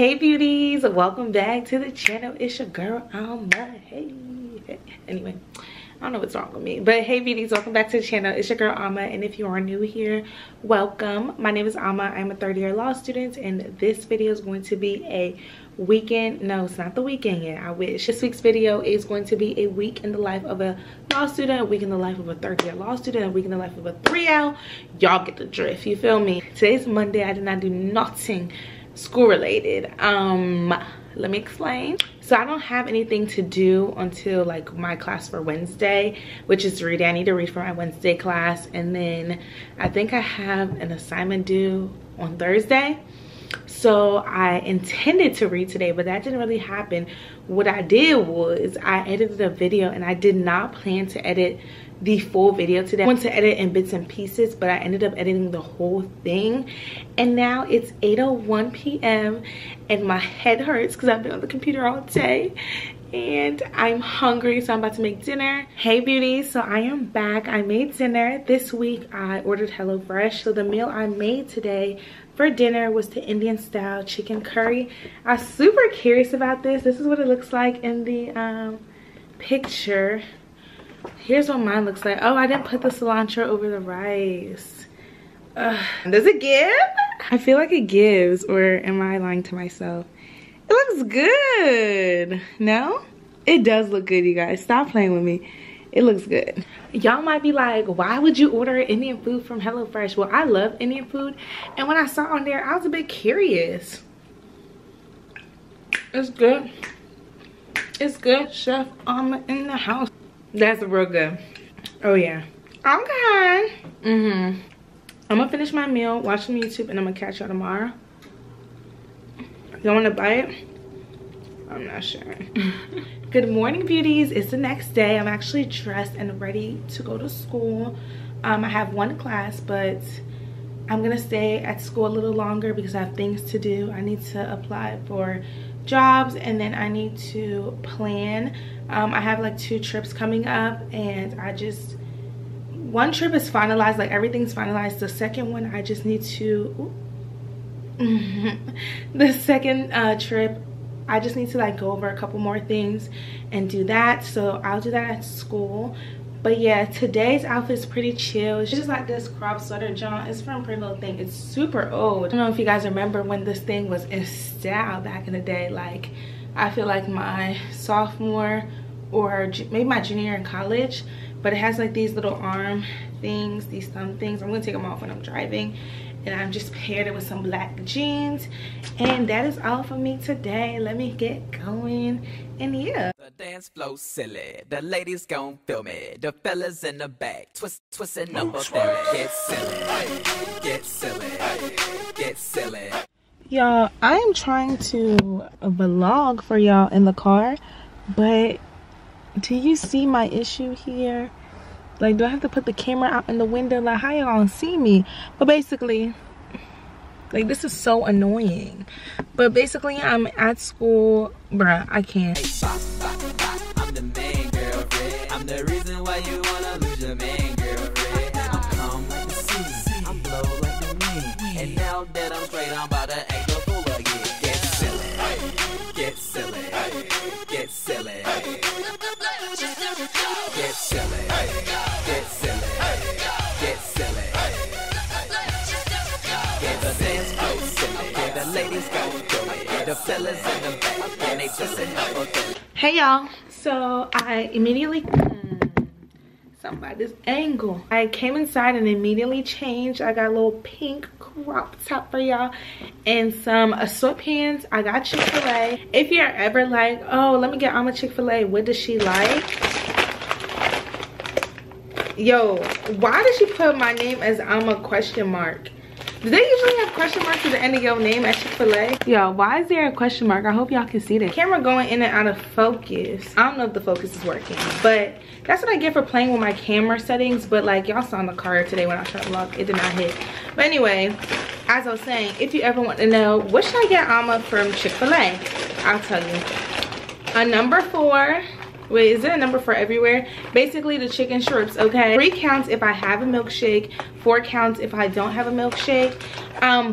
Hey beauties, welcome back to the channel. It's your girl Alma. Hey, anyway, I don't know what's wrong with me, but hey beauties, welcome back to the channel. It's your girl Alma, and if you are new here, welcome. My name is Alma. I'm a third-year law student, and this video is going to be a weekend. No, it's not the weekend yet. I wish. This week's video is going to be a week in the life of a law student, a week in the life of a third-year law student, a week in the life of a 3L. Y'all get the drift. You feel me? Today's Monday. I did not do nothing school related. Let me explain. So I don't have anything to do until like my class for Wednesday, which is reading. I need to read for my Wednesday class, and then I think I have an assignment due on Thursday. So I intended to read today, but that didn't really happen. What I did was I edited a video, and I did not plan to edit the full video today. I wanted to edit in bits and pieces, but I ended up editing the whole thing. And now it's 8:01 p.m. and my head hurts because I've been on the computer all day, and I'm hungry, so I'm about to make dinner. Hey beauties, so I am back. I made dinner. This week I ordered HelloFresh, so the meal I made today for dinner was the Indian style chicken curry. I'm super curious about this. This is what it looks like in the picture. Here's what mine looks like. Oh, I didn't put the cilantro over the rice. Does it give? I feel like it gives, or am I lying to myself? It looks good. No? It does look good, you guys. Stop playing with me. It looks good. Y'all might be like, why would you order Indian food from HelloFresh? Well, I love Indian food, and when I saw on there, I was a bit curious. It's good. It's good. Chef Alma in the house. That's real good. Oh yeah. Okay. I'm gonna finish my meal, watch some YouTube, and I'm gonna catch y'all tomorrow. Y'all wanna bite? I'm not sure. Good morning beauties. It's the next day. I'm actually dressed and ready to go to school. I have one class, but I'm gonna stay at school a little longer because I have things to do. I need to apply for jobs, and then I need to plan. I have like 2 trips coming up, and one trip is finalized, like everything's finalized. The second one, I just need to the second trip, I just need to like go over a couple more things and do that. So I'll do that at school. But yeah, today's outfit's pretty chill. It's just like this crop sweater, John. It's from Pretty Little Thing. It's super old. I don't know if you guys remember when this thing was in style back in the day. Like, I feel like my sophomore or maybe my junior year in college. But it has like these little arm things, these thumb things. I'm going to take them off when I'm driving. And I'm just paired it with some black jeans. And that is all for me today. Let me get going. And yeah. The dance flow silly. The ladies gon' film it. The fellas in the back. Twisting up a thing. Get silly. Get silly. Get silly. Y'all, I am trying to vlog for y'all in the car. But do you see my issue here? Like, do I have to put the camera out in the window? Like, how y'all gonna see me? But basically, like, this is so annoying. But basically, I'm at school. Bruh, I can't. Hey, I'm the main girlfriend. I'm the reason why you wanna lose your main girlfriend. I'm calm like the sea. I'm blow like the wind. And now that I'm straight, I'm about to act a fool again. Get silly. Get silly. Get silly. Get silly. Hey y'all, so I immediately something about this angle. I came inside and immediately changed. I got a little pink crop top for y'all and some sweatpants. I got Chick-fil-A. If you're ever like, oh, let me get Alma Chick-fil-A, what does she like? Yo, why did she put my name as Alma question mark? Do they usually have question marks at the end of your name at Chick-fil-A? Yo, why is there a question mark? I hope y'all can see that. Camera going in and out of focus. I don't know if the focus is working, but that's what I get for playing with my camera settings. But like y'all saw in the car today when I tried to vlog, it did not hit. But anyway, as I was saying, if you ever want to know, what should I get Alma from Chick-fil-A? I'll tell you. A number 4 Wait, is there a number for everywhere? Basically the chicken strips, okay? 3 counts if I have a milkshake, 4 counts if I don't have a milkshake.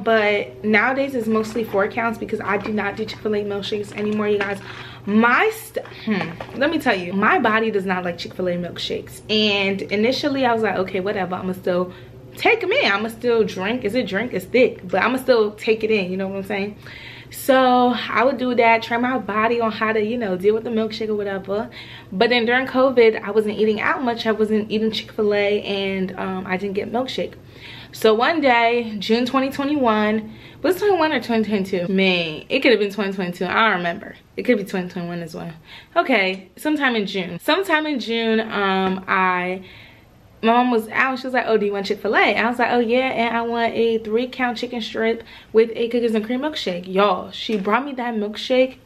But nowadays it's mostly 4 counts because I do not do Chick-fil-A milkshakes anymore, you guys. Let me tell you, my body does not like Chick-fil-A milkshakes. And initially I was like, okay, whatever, I'ma still take them in. I'ma still drink. Is it drink? It's thick, but I'ma still take it in, you know what I'm saying? So I would do that, train my body on how to, you know, deal with the milkshake or whatever. But then during COVID, I wasn't eating out much. I wasn't eating Chick-fil-A, and I didn't get milkshake. So one day, June 2021, was it 21 or 2022? Man, it could have been 2022. I don't remember. It could be 2021 as well. Okay, sometime in June. My mom was out. She was like, oh, do you want Chick-fil-A? I was like, oh, yeah, and I want a 3-count chicken strip with a cookies and cream milkshake. Y'all, she brought me that milkshake.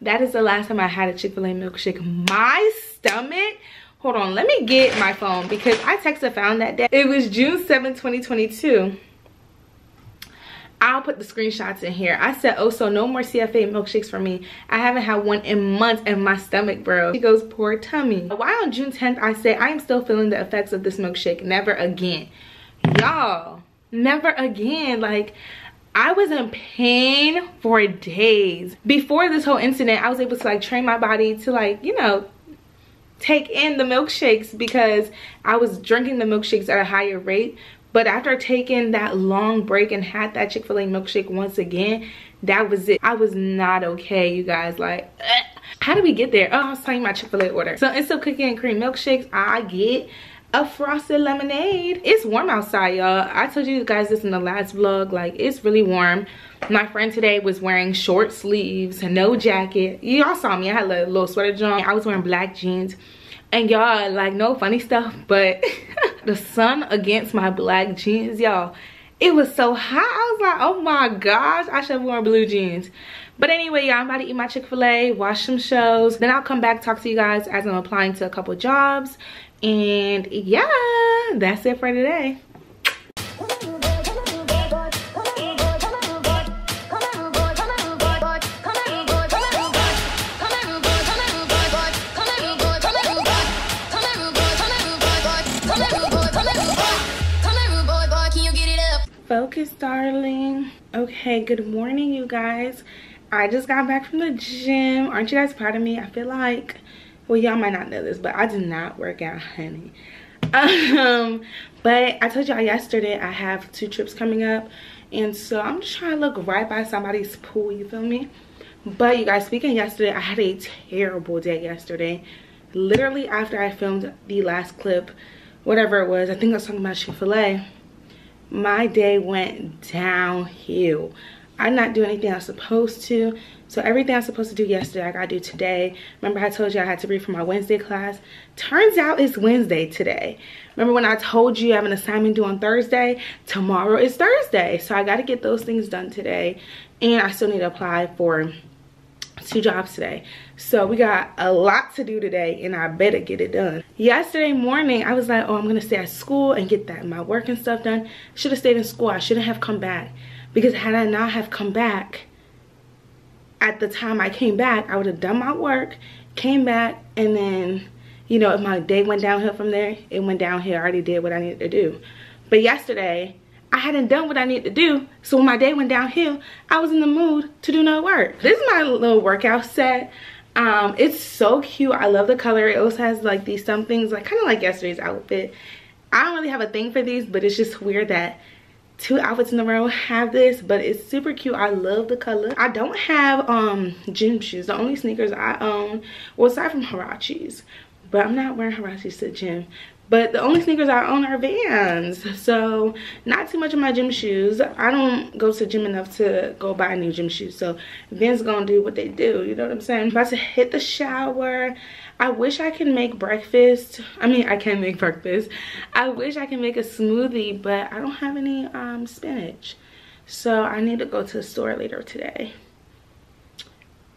That is the last time I had a Chick-fil-A milkshake. My stomach. Hold on. Let me get my phone because I texted found that day. It was June 7, 2022. I'll put the screenshots in here. I said, oh, so no more CFA milkshakes for me. I haven't had one in months, and my stomach, bro. She goes, poor tummy. Why on June 10th, I say, I am still feeling the effects of this milkshake. Never again. Y'all, never again. Like, I was in pain for days. Before this whole incident, I was able to, like, train my body to, like, you know, take in the milkshakes because I was drinking the milkshakes at a higher rate. But after taking that long break and had that Chick-fil-A milkshake once again, that was it. I was not okay, you guys. Like, how did we get there? Oh, I was telling my Chick-fil-A order. So instead of cookie and cream milkshakes, I get a frosted lemonade. It's warm outside, y'all. I told you guys this in the last vlog. Like, it's really warm. My friend today was wearing short sleeves, no jacket. Y'all saw me. I had a little sweater on. I was wearing black jeans. And y'all, like, no funny stuff, but the sun against my black jeans, y'all. It was so hot. I was like, oh my gosh, I should have worn blue jeans. But anyway, y'all, I'm about to eat my Chick-fil-A, watch some shows. Then I'll come back, talk to you guys as I'm applying to a couple jobs. And yeah, that's it for today. Focus, darling. Okay, good morning, you guys. I just got back from the gym. Aren't you guys proud of me? I feel like, well, y'all might not know this, but I did not work out, honey. But I told y'all yesterday I have 2 trips coming up, and so I'm just trying to look right by somebody's pool, you feel me? But you guys, speaking of yesterday, I had a terrible day yesterday. Literally after I filmed the last clip, whatever it was, I think I was talking about Chick-fil-A, my day went downhill. I did not do anything I was supposed to. So everything I was supposed to do yesterday, I gotta do today. Remember I told you I had to read for my Wednesday class? Turns out it's Wednesday today. Remember when I told you I have an assignment due on Thursday? Tomorrow is Thursday. So I gotta get those things done today. And I still need to apply for 2 jobs today. So we got a lot to do today, and I better get it done. Yesterday morning, I was like, oh, I'm gonna stay at school and get that my work and stuff done. Should have stayed in school. I shouldn't have come back, because had I not have come back at the time I came back, I would have done my work, came back, and then, you know, if my day went downhill from there, it went downhill. I already did what I needed to do. But yesterday, I hadn't done what I needed to do, so when my day went downhill, I was in the mood to do no work. This is my little workout set. It's so cute. I love the color. It also has like these some things, like kind of like yesterday's outfit. I don't really have a thing for these, but it's just weird that 2 outfits in a row have this, but it's super cute. I love the color. I don't have gym shoes. The only sneakers I own, well, aside from Harachis, but I'm not wearing Harachis to the gym. But the only sneakers I own are Vans, so not too much of my gym shoes. I don't go to the gym enough to go buy new gym shoes, so Vans gonna do what they do, you know what I'm saying? I'm about to hit the shower. I wish I could make breakfast. I mean, I can make breakfast. I wish I could make a smoothie, but I don't have any spinach, so I need to go to the store later today.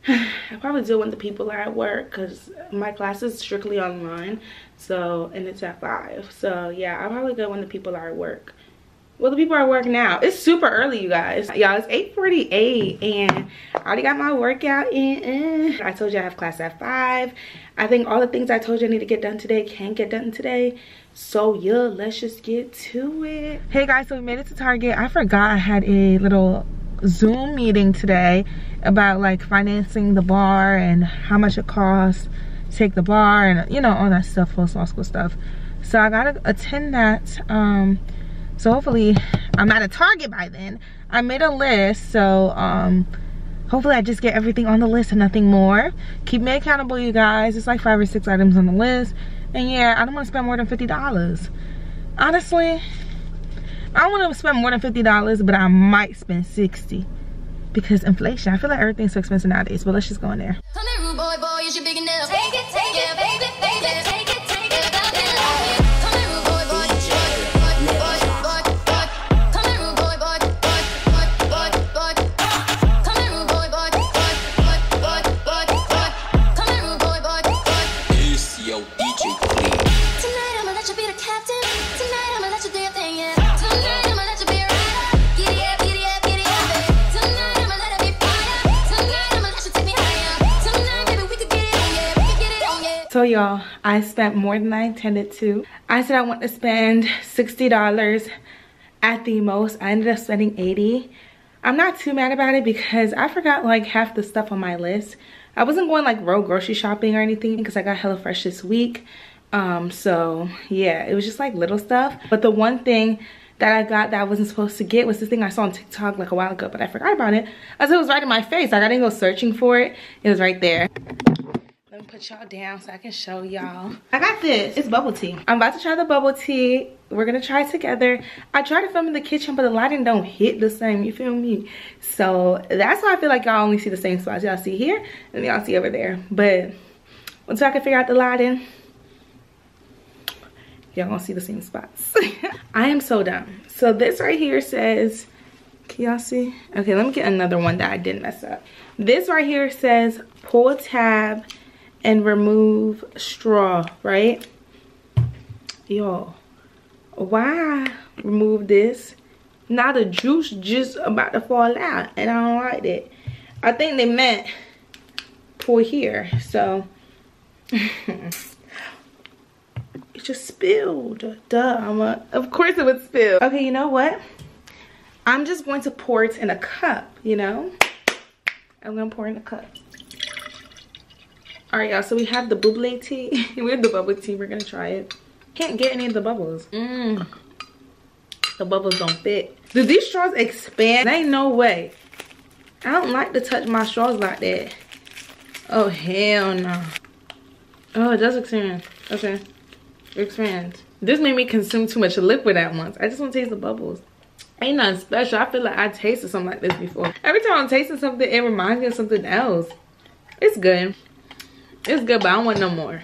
I probably do when the people are at work, because my class is strictly online, so, and it's at 5. So yeah, I probably go when the people are at work. Well, the people are at work now. It's super early, you guys. Y'all, it's 8:48 and I already got my workout in. I told you I have class at 5. I think all the things I told you I need to get done today can get done today. So yeah, let's just get to it. Hey guys, so we made it to Target. I forgot I had a little Zoom meeting today about like financing the bar and how much it costs to take the bar and you know, all that stuff, post-law school stuff. So I gotta attend that. So hopefully I'm not at Target by then. I made a list, so hopefully I just get everything on the list and nothing more. Keep me accountable, you guys. It's like 5 or 6 items on the list. And yeah, I don't wanna spend more than $50. Honestly, I don't wanna spend more than $50, but I might spend $60 because inflation. I feel like everything's so expensive nowadays, but let's just go in there. So y'all, I spent more than I intended to. I said I want to spend $60 at the most. I ended up spending $80. I'm not too mad about it because I forgot like half the stuff on my list. I wasn't going like road grocery shopping or anything because I got HelloFresh this week. So yeah, it was just like little stuff. But the one thing that I got that I wasn't supposed to get was this thing I saw on TikTok like a while ago, but I forgot about it. As it was right in my face, like I didn't go searching for it. It was right there. Let me put y'all down so I can show y'all. I got this. It's bubble tea. I'm about to try the bubble tea. We're gonna try it together. I tried to film in the kitchen, but the lighting don't hit the same. You feel me? So that's why I feel like y'all only see the same spots. Y'all see here and y'all see over there. But once I can figure out the lighting, y'all gonna see the same spots. I am so dumb. So this right here says, can y'all see? Okay, let me get another one that I didn't mess up. This right here says pull tab and remove straw, right? Yo, why remove this? Now the juice just about to fall out and I don't like that. I think they meant pour here, so it just spilled. Duh, of course it would spill. Okay, you know what? I'm just going to pour it in a cup, you know? I'm gonna pour it in a cup. All right, y'all, so we have the bubbly tea. We have the bubble tea. We're gonna try it. Can't get any of the bubbles. The bubbles don't fit. Do these straws expand? There ain't no way. I don't like to touch my straws like that. Oh, hell no. Oh, it does expand. Okay, it expands. This made me consume too much liquid at once. I just want to taste the bubbles. Ain't nothing special. I feel like I tasted something like this before. Every time I'm tasting something, it reminds me of something else. It's good. It's good, but I don't want no more.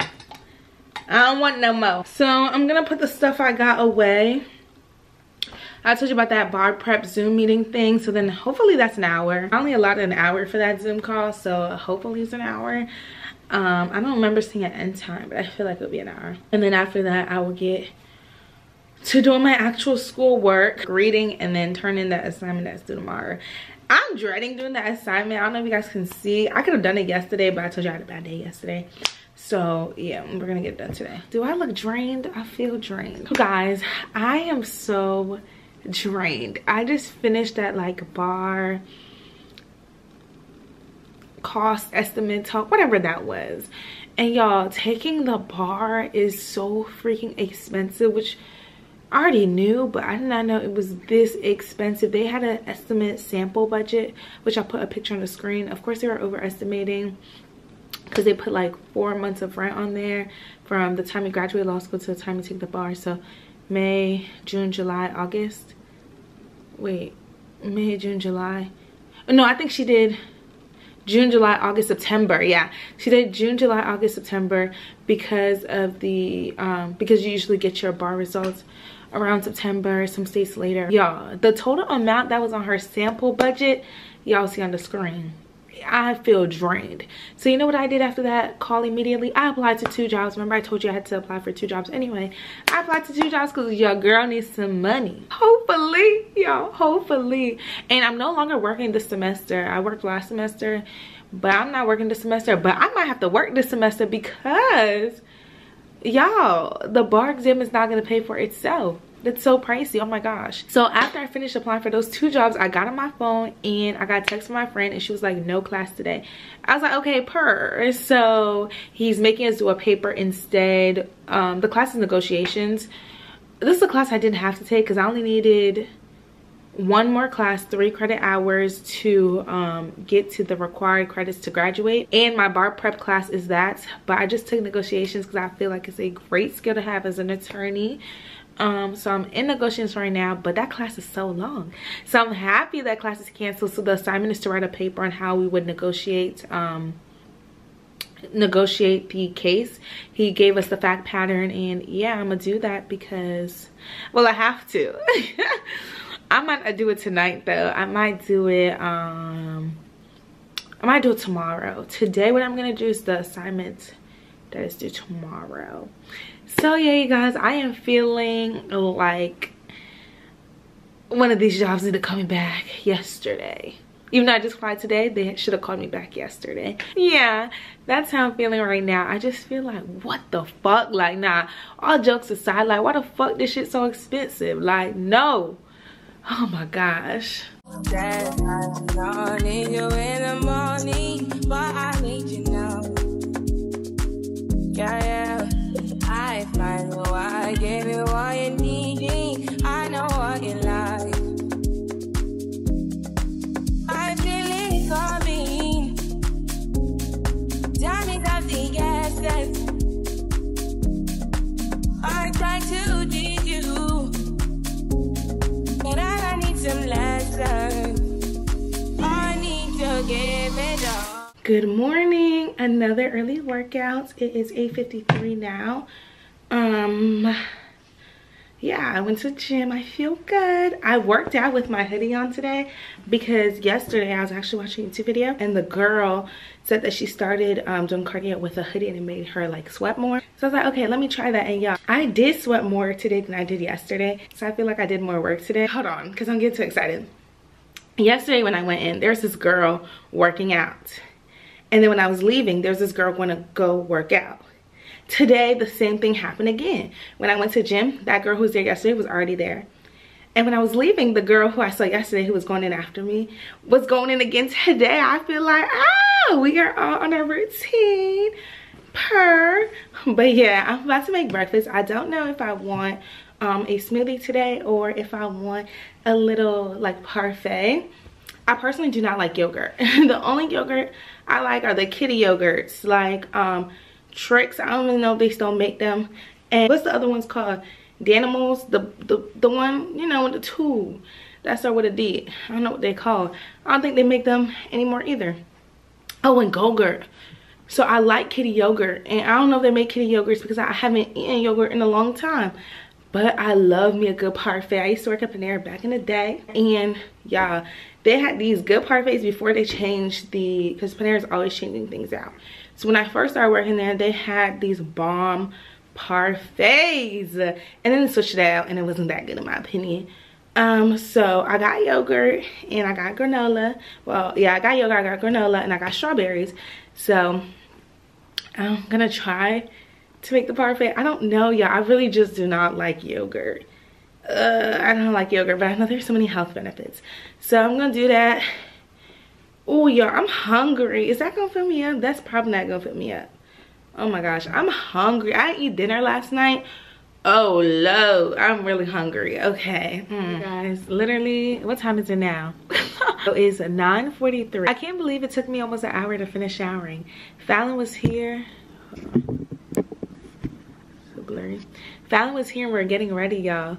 I don't want no more. So I'm gonna put the stuff I got away. I told you about that bar prep Zoom meeting thing. So then hopefully that's an hour. I only allotted an hour for that Zoom call. So hopefully it's an hour. I don't remember seeing an end time, but I feel like it'll be an hour. And then after that, I will get to doing my actual school work, reading, and then turn in that assignment that's due tomorrow. I'm dreading doing that assignment. I don't know if you guys can see. I could have done it yesterday, but I told you I had a bad day yesterday. So yeah, we're gonna get it done today. Do I look drained? I feel drained. You guys, I am so drained. I just finished that like bar cost estimate talk, whatever that was. And y'all, taking the bar is so freaking expensive, which I already knew, but I did not know it was this expensive. They had an estimate sample budget, which I'll put a picture on the screen. Of course, they were overestimating because they put like 4 months of rent on there from the time you graduate law school to the time you take the bar. So May, June, July, August. Wait, May, June, July. No, I think she did June, July, August, September. Yeah, she did June, July, August, September because of the because you usually get your bar results around September, some states later. Y'all, the total amount that was on her sample budget, y'all see on the screen. I feel drained. So you know what I did after that call immediately? I applied to 2 jobs. Remember I told you I had to apply for 2 jobs anyway. I applied to 2 jobs because your girl needs some money. Hopefully, y'all, hopefully. And I'm no longer working this semester. I worked last semester, but I'm not working this semester. But I might have to work this semester because, y'all, the bar exam is not going to pay for itself. That's so pricey, oh my gosh. So after I finished applying for those 2 jobs, I got on my phone and I got a text from my friend and she was like, no class today. I was like, okay, purr. So he's making us do a paper instead. The class is negotiations. This is a class I didn't have to take because I only needed 1 more class, 3 credit hours to get to the required credits to graduate, and my bar prep class is that. But I just took negotiations because I feel like it's a great skill to have as an attorney. So I'm in negotiations right now, but that class is so long, so I'm happy that class is canceled. So the assignment is to write a paper on how we would negotiate the case. He gave us the fact pattern, and yeah, I'm gonna do that because, well, I have to. I might not do it tonight though. I might do it I might do it tomorrow. Today what I'm gonna do is the assignment that is due tomorrow. So yeah, you guys, I am feeling like one of these jobs ended up coming back yesterday. Even though I just applied today, they should have called me back yesterday. Yeah, that's how I'm feeling right now. I just feel like, what the fuck? Like, nah, all jokes aside, like, why the fuck this shit so expensive? Like, no. Oh my gosh. I need you in the morning, but I need you now. Yeah, yeah. I find what I gave you, what you needed. I know what you like. I feel it coming. Time is of the essence. I try to need you, but I need some lessons. I need to give it up. Good morning, another early workout. It is 8:53 now. Yeah, I went to the gym. I feel good. I worked out with my hoodie on today because yesterday I was actually watching a YouTube video and the girl said that she started doing cardio with a hoodie and it made her like sweat more. So I was like, okay, let me try that. And y'all, I did sweat more today than I did yesterday. So I feel like I did more work today. Hold on, because I'm getting too excited. Yesterday when I went in, there's this girl working out. And then when I was leaving, there's this girl going to go work out. Today, the same thing happened again. When I went to gym, that girl who was there yesterday was already there. And when I was leaving, the girl who I saw yesterday who was going in after me was going in again today. I feel like, ah, we are all on our routine. Purr. But yeah, I'm about to make breakfast. I don't know if I want a smoothie today or if I want a little like parfait. I personally do not like yogurt. The only yogurt I like are the kitty yogurts, like Trix. I don't even know if they still make them. And what's the other ones called? Danimals, the one, you know, with the 2. That's what it did. I don't know what they call. I don't think they make them anymore either. Oh, and Go-Gurt. So I like kitty yogurt, and I don't know if they make kitty yogurts because I haven't eaten yogurt in a long time. But I love me a good parfait. I used to work at Panera back in the day. And y'all, they had these good parfaits before they changed the, because Panera's always changing things out. So when I first started working there, they had these bomb parfaits. And then they switched it out and it wasn't that good in my opinion. So I got yogurt and I got granola. Well, yeah, I got yogurt, I got granola, and I got strawberries. So I'm gonna try to make the parfait. I don't know, y'all. I really just do not like yogurt. I don't like yogurt, but I know there's so many health benefits. So I'm gonna do that. Oh, y'all, I'm hungry. Is that gonna fill me up? That's probably not gonna fill me up. Oh my gosh, I'm hungry. I didn't eat dinner last night. Oh, Lord, I'm really hungry. Okay. Guys, literally, what time is it now? It is 9:43. I can't believe it took me almost an hour to finish showering. Fallon was here. Fallon was here and we were getting ready, y'all,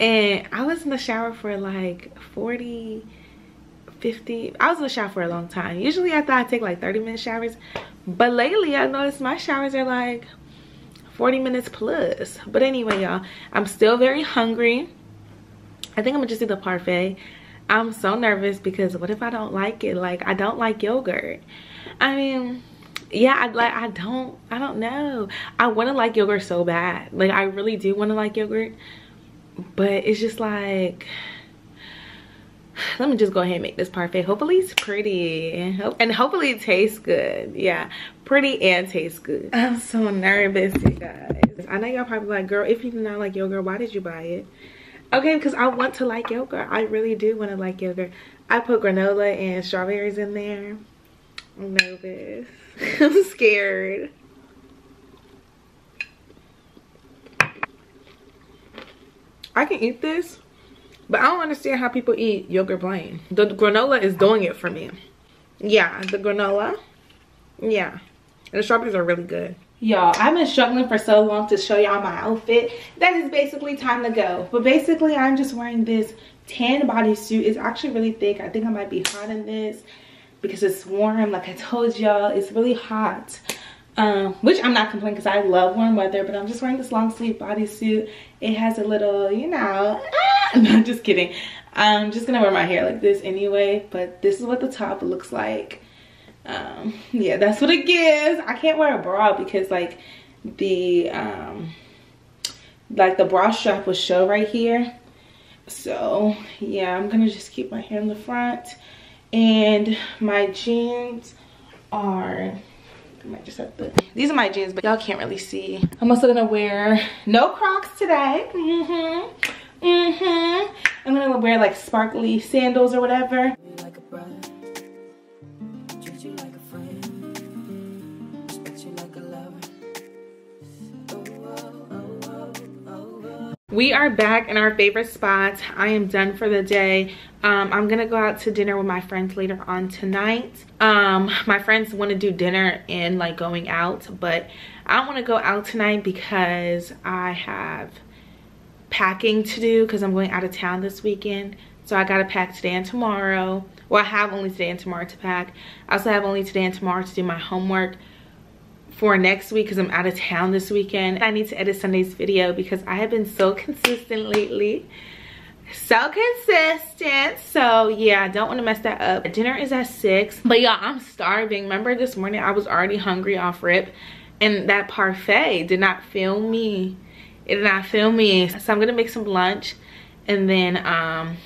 and I was in the shower for like 40 50. I was in the shower for a long time. Usually I thought I'd take like 30-minute showers, but lately I noticed my showers are like 40 minutes plus. But anyway, y'all, I'm still very hungry. I think I'm gonna just do the parfait. I'm so nervous because what if I don't like it? Like, I don't like yogurt. I mean, yeah, I don't know. I want to like yogurt so bad. Like, I really do want to like yogurt, but it's just like, let me just go ahead and make this parfait. Hopefully it's pretty and hopefully it tastes good. Yeah, pretty and tastes good. I'm so nervous, you guys. I know y'all probably like, girl, if you do not like yogurt, why did you buy it? Okay, because I want to like yogurt. I really do want to like yogurt. I put granola and strawberries in there. I'm nervous. I'm scared. I can eat this, but I don't understand how people eat yogurt plain. The granola is doing it for me. Yeah, the granola. Yeah. And the strawberries are really good. Y'all, I've been struggling for so long to show y'all my outfit. That is basically time to go. But basically, I'm just wearing this tan bodysuit. It's actually really thick. I think I might be hot in this because it's warm. Like I told y'all, it's really hot. Which I'm not complaining because I love warm weather. But I'm just wearing this long sleeve bodysuit. It has a little, you know. No, just kidding. I'm just going to wear my hair like this anyway. But this is what the top looks like. Yeah, that's what it gives. I can't wear a bra because like the bra strap will show right here. So yeah, I'm gonna just keep my hair in the front, and my jeans are, I might just have to, these are my jeans, but y'all can't really see. I'm also gonna wear no Crocs today. I'm gonna wear like sparkly sandals or whatever. Like a brother. We are back in our favorite spot. I am done for the day. I'm gonna go out to dinner with my friends later on tonight. My friends want to do dinner and like going out, but I don't want to go out tonight because I have packing to do because I'm going out of town this weekend. So I gotta pack today and tomorrow. Well, I have only today and tomorrow to pack. I also have only today and tomorrow to do my homework for next week because I'm out of town this weekend. I need to edit Sunday's video because I have been so consistent lately. So consistent. So yeah, I don't want to mess that up. Dinner is at 6. But y'all, I'm starving. Remember this morning I was already hungry off rip. And that parfait did not fill me. It did not fill me. So I'm going to make some lunch. And then I'll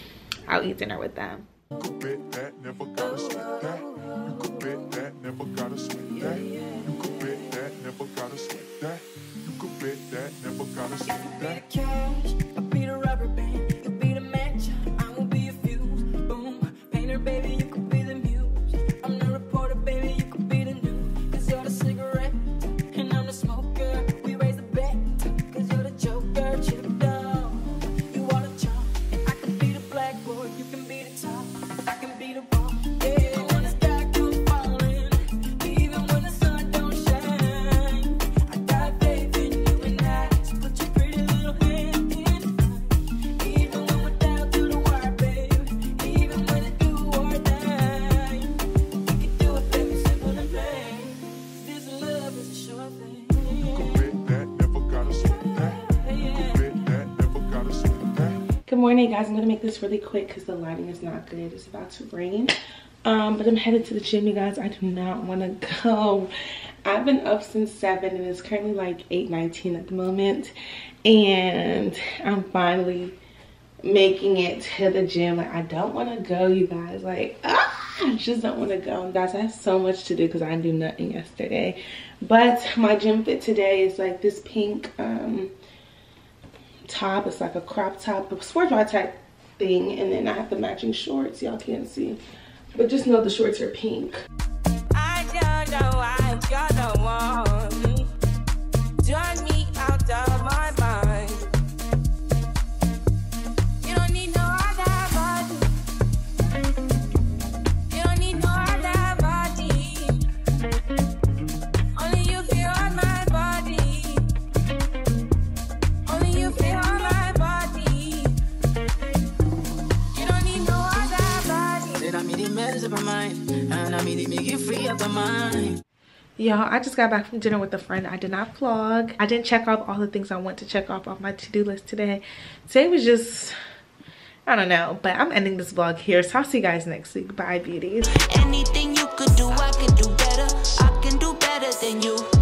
eat dinner with them. Morning, guys. I'm gonna make this really quick because the lighting is not good. It's about to rain, but I'm headed to the gym, you guys. I do not want to go. I've been up since 7 and it's currently like 8:19 at the moment, and I'm finally making it to the gym. Like, I don't want to go, you guys. Like, I just don't want to go, guys. I have so much to do because I do nothing yesterday. But my gym fit today is like this pink top. It's like a crop top, a sport bra type thing, and then I have the matching shorts. Y'all can't see, but just know the shorts are pink. Y'all, I just got back from dinner with a friend. I did not vlog. I didn't check off all the things I want to check off on my to-do list today. Today was just I don't know, but I'm ending this vlog here, so I'll see you guys next week. Bye, beauties. Anything you could do, I can do better. I can do better than you.